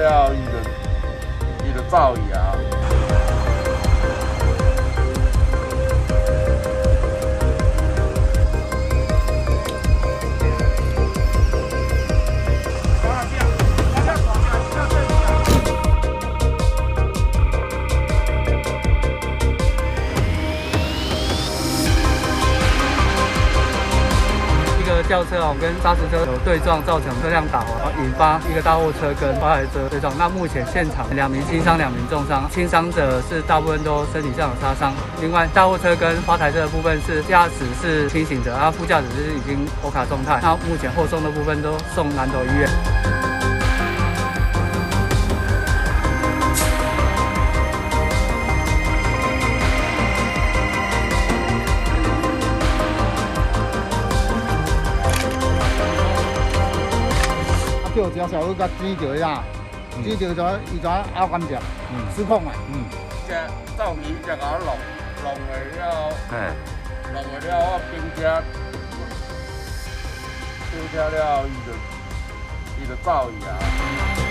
了伊就走去啊。一个轿车哦跟砂石车有对撞，造成车辆倒啊。 引发一个大货车跟外来车对撞，那目前现场2名轻伤，2名重伤，轻伤者是大部分都身体上有擦伤。另外，大货车跟花台车的部分是驾驶是清醒的，副驾驶是已经OHCA状态。那目前后送的部分都送南投医院。 叫只小狗甲追着伊啊，追着咗伊就拗翻只，失控啊！只斗鱼只咬弄去了，弄去了我冰车了，伊就走去啊。